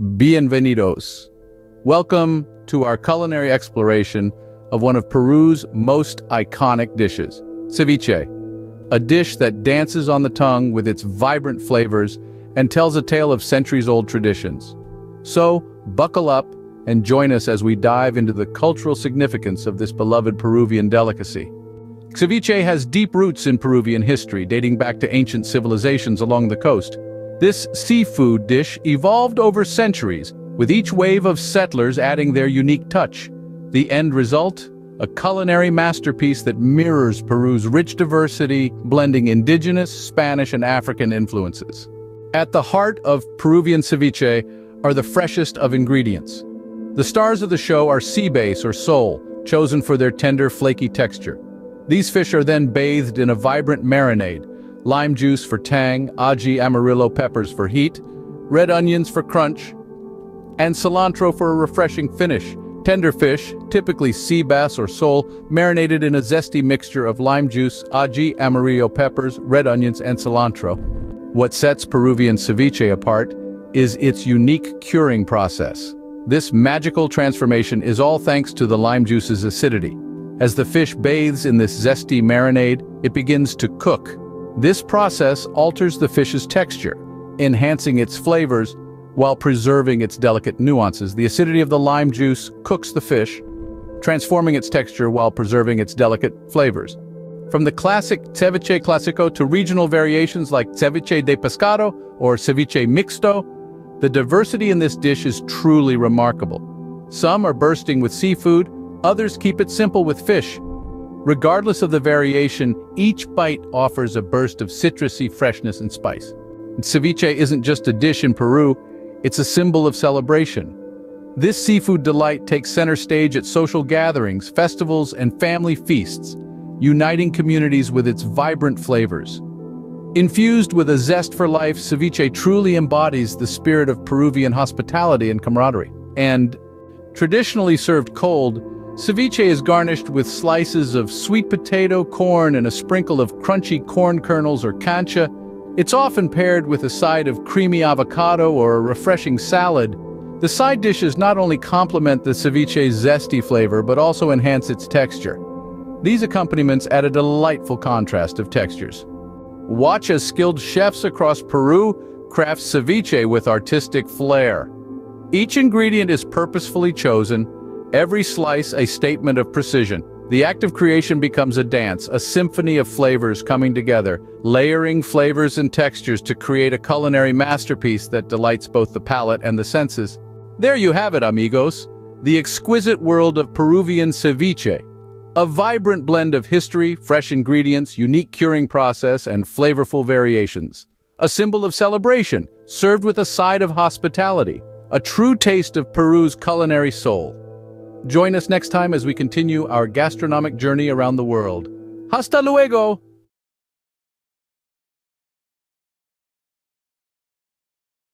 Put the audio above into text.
Bienvenidos. Welcome to our culinary exploration of one of Peru's most iconic dishes, ceviche, a dish that dances on the tongue with its vibrant flavors and tells a tale of centuries-old traditions. So, buckle up and join us as we dive into the cultural significance of this beloved Peruvian delicacy. Ceviche has deep roots in Peruvian history, dating back to ancient civilizations along the coast. This seafood dish evolved over centuries, with each wave of settlers adding their unique touch. The end result? A culinary masterpiece that mirrors Peru's rich diversity, blending indigenous, Spanish, and African influences. At the heart of Peruvian ceviche are the freshest of ingredients. The stars of the show are sea bass or sole, chosen for their tender, flaky texture. These fish are then bathed in a vibrant marinade, lime juice for tang, ají amarillo peppers for heat, red onions for crunch, and cilantro for a refreshing finish. Tender fish, typically sea bass or sole, marinated in a zesty mixture of lime juice, ají amarillo peppers, red onions, and cilantro. What sets Peruvian ceviche apart is its unique curing process. This magical transformation is all thanks to the lime juice's acidity. As the fish bathes in this zesty marinade, it begins to cook. This process alters the fish's texture, enhancing its flavors while preserving its delicate nuances. The acidity of the lime juice cooks the fish, transforming its texture while preserving its delicate flavors. From the classic ceviche clásico to regional variations like ceviche de pescado or ceviche mixto, the diversity in this dish is truly remarkable. Some are bursting with seafood, others keep it simple with fish. Regardless of the variation, each bite offers a burst of citrusy freshness and spice. And ceviche isn't just a dish in Peru, it's a symbol of celebration. This seafood delight takes center stage at social gatherings, festivals, and family feasts, uniting communities with its vibrant flavors. Infused with a zest for life, ceviche truly embodies the spirit of Peruvian hospitality and camaraderie. And traditionally served cold, ceviche is garnished with slices of sweet potato, corn, and a sprinkle of crunchy corn kernels or cancha. It's often paired with a side of creamy avocado or a refreshing salad. The side dishes not only complement the ceviche's zesty flavor but also enhance its texture. These accompaniments add a delightful contrast of textures. Watch as skilled chefs across Peru craft ceviche with artistic flair. Each ingredient is purposefully chosen, every slice a statement of precision. The act of creation becomes a dance, a symphony of flavors coming together, layering flavors and textures to create a culinary masterpiece that delights both the palate and the senses. There you have it, amigos, the exquisite world of Peruvian ceviche. A vibrant blend of history, fresh ingredients, unique curing process, and flavorful variations. A symbol of celebration, served with a side of hospitality. A true taste of Peru's culinary soul. Join us next time as we continue our gastronomic journey around the world. Hasta luego!